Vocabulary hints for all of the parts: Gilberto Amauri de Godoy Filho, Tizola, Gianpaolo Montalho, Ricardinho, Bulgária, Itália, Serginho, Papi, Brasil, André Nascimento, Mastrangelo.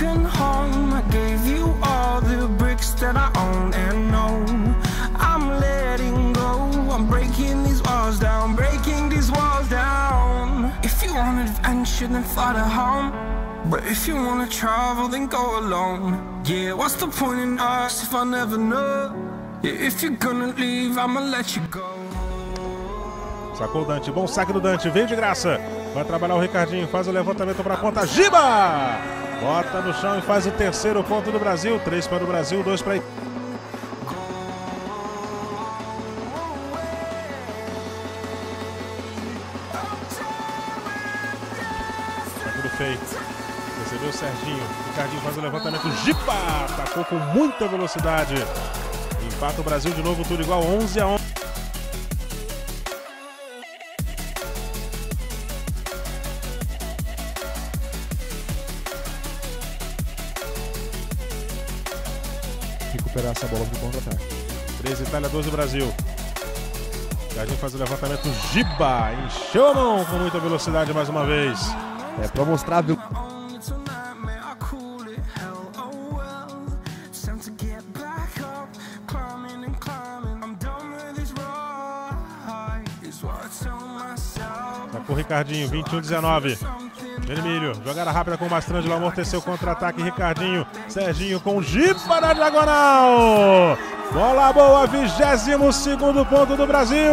broken home. I gave you all the bricks that I own and know. I'm letting go. I'm breaking these walls down, breaking these walls down. If you want adventure, then fly to home. But if you want to travel, then go alone. Yeah, what's the point in us if I never know? Yeah, if you're gonna leave, I'ma let you go. Sacou o Dante, bom saque do Dante, veio de graça. Vai trabalhar o Ricardinho, faz o levantamento para a ponta, Giba! Bota no chão e faz o terceiro ponto do Brasil. 3 para o Brasil, 2 para a Itália. Saque do Fei, recebeu o Serginho, Ricardinho faz o levantamento, Giba! Atacou com muita velocidade. Empata o Brasil de novo, tudo igual, 11 a 11. Recuperar essa bola do contra-ataque. 13 Itália, 12 Brasil. Jardim faz o levantamento, Giba, encheu a mão com muita velocidade mais uma vez. É para mostrar, viu? Tá com o Ricardinho, 21-19. Vermelho, jogada rápida com o Mastrangelo, amorteceu contra-ataque, Ricardinho, Serginho com Giba na diagonal. Bola boa, 22º ponto do Brasil.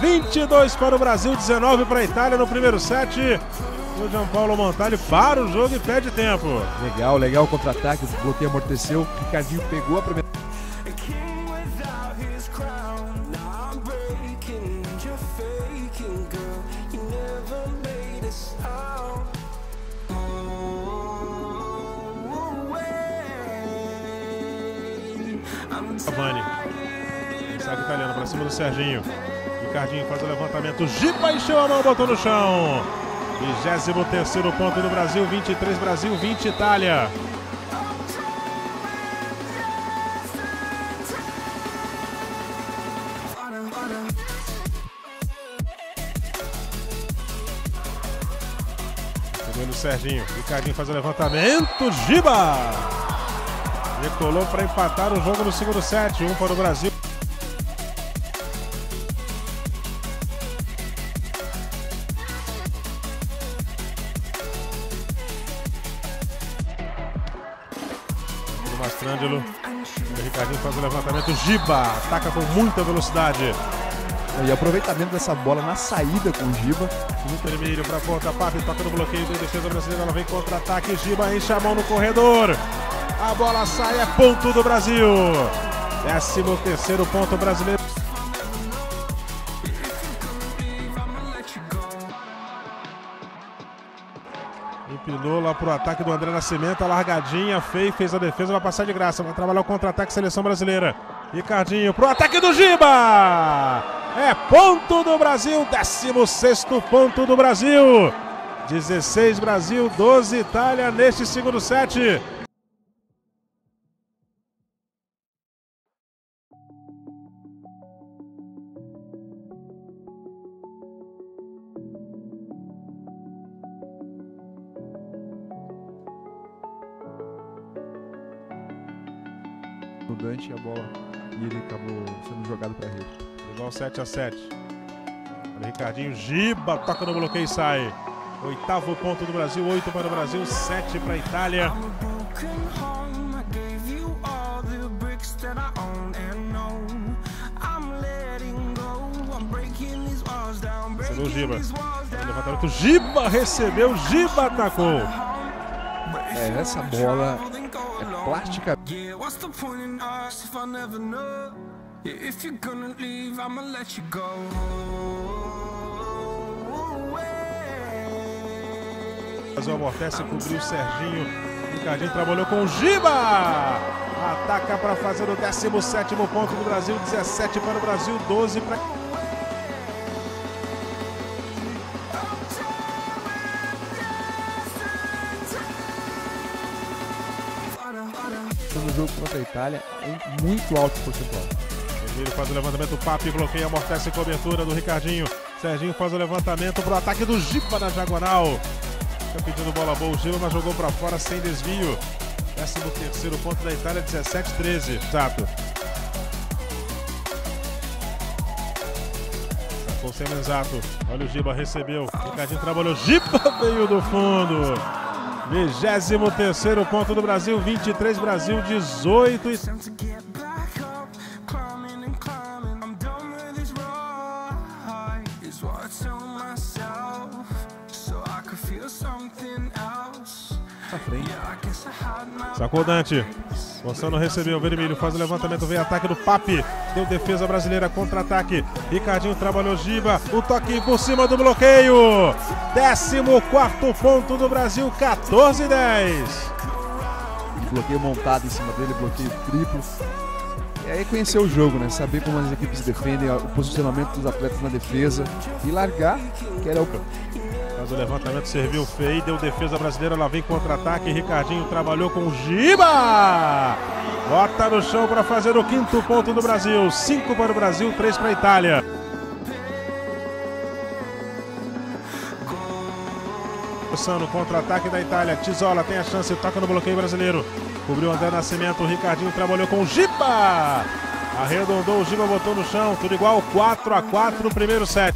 22 para o Brasil, 19 para a Itália no primeiro set. O Gianpaolo Montalho para o jogo e perde tempo. Legal, legal o contra-ataque, o bloqueio amorteceu, Ricardinho pegou a primeira. Cavani, saque italiano para cima do Serginho. Ricardinho faz o levantamento, Giba encheu a mão, botou no chão. 23º ponto do Brasil, 23 Brasil, 20 Itália. Segundo o Serginho, Ricardinho faz o levantamento, Giba! Recolou para empatar o jogo no segundo set, 1 para o Brasil. O Mastrangelo, o Ricardinho faz o levantamento, Giba, ataca com muita velocidade. E aproveitamento dessa bola na saída com o Giba. Vermelho para a ponta, Papi toca no bloqueio da defesa brasileira, ela vem contra-ataque, Giba enche a mão no corredor. A bola sai, é ponto do Brasil. 13º ponto brasileiro. Empinou lá pro ataque do André Nascimento, a largadinha, Fei fez a defesa, vai passar de graça, vai trabalhar o contra-ataque, seleção brasileira. Ricardinho pro ataque do Giba. É ponto do Brasil, 16º ponto do Brasil. 16 Brasil, 12 Itália neste segundo set. No Dante a bola e ele acabou sendo jogado para a rede. Igual 7 a 7. Ricardinho, Giba, toca no bloqueio e sai. 8º ponto do Brasil, 8 para o Brasil, 7 para a Itália. Recebeu o Giba. Levantamento, Giba recebeu, Giba atacou. É, essa bola é plástica. Brasil amortece, cobriu o Serginho. Ricardinho trabalhou com o Giba. Ataca para fazer o 17º ponto do Brasil. 17 para o Brasil, 12 para... No jogo contra a Itália em muito alto porcentual. Serginho faz o levantamento, o Papi bloqueia, amortece a cobertura do Ricardinho. Serginho faz o levantamento para o ataque do Giba na diagonal. Carioca pedindo bola boa, o Gil, mas jogou para fora sem desvio. 13º ponto da Itália, 17-13. Exato. Sacou sem exato. Olha o Giba, recebeu. Ricardinho trabalhou. Giba veio do fundo. 23º ponto do Brasil, 23 Brasil, 18. Sacou Dante, Gonçalo recebeu, Vermelho faz o levantamento, vem ataque do Papi, deu defesa brasileira, contra-ataque, Ricardinho trabalhou, Giba, o toque por cima do bloqueio, 14º ponto do Brasil, 14-10. Bloqueio montado em cima dele, bloqueio triplo, e aí conhecer o jogo, né? Saber como as equipes defendem, o posicionamento dos atletas na defesa e largar, que era o campo. Mas o levantamento serviu feio, deu defesa brasileira, lá vem contra-ataque, Ricardinho trabalhou com o Giba! Bota no chão para fazer o 5º ponto do Brasil, 5 para o Brasil, 3 para a Itália. Passando contra-ataque da Itália, Tizola tem a chance, toca no bloqueio brasileiro, cobriu André Nascimento, Ricardinho trabalhou com o Giba! Arredondou, o Giba botou no chão, tudo igual, 4-4 no primeiro set.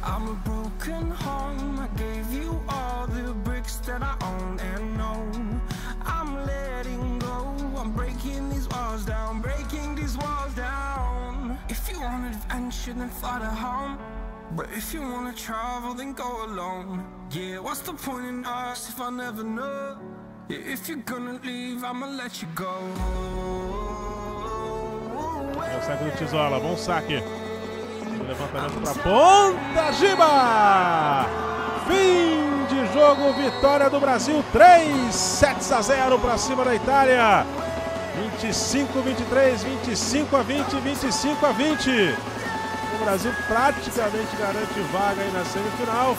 I'm a broken home, I gave you all the bricks that I own and know. I'm letting go, I'm breaking these walls down. If you want adventure then fly to home, but if you want to travel then go alone. Yeah, what's the point in us if I never know? Yeah, if you're gonna leave I'ma let you go. É o saque do Tizola, bom saque. Levantamento para ponta, Giba! Fim de jogo, vitória do Brasil, 3-0 para cima da Itália. 25-23, 25-20, 25-20. O Brasil praticamente garante vaga aí na semifinal.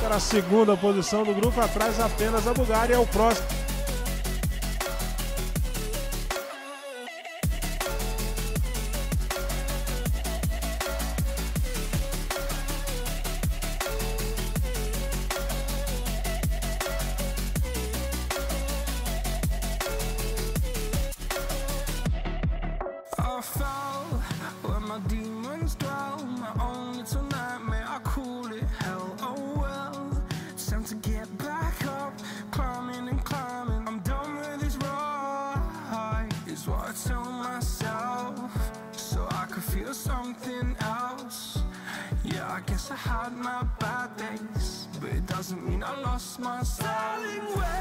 Para a segunda posição do grupo, atrás apenas a Bulgária, é o próximo. I guess I had my bad days, but it doesn't mean I lost my style.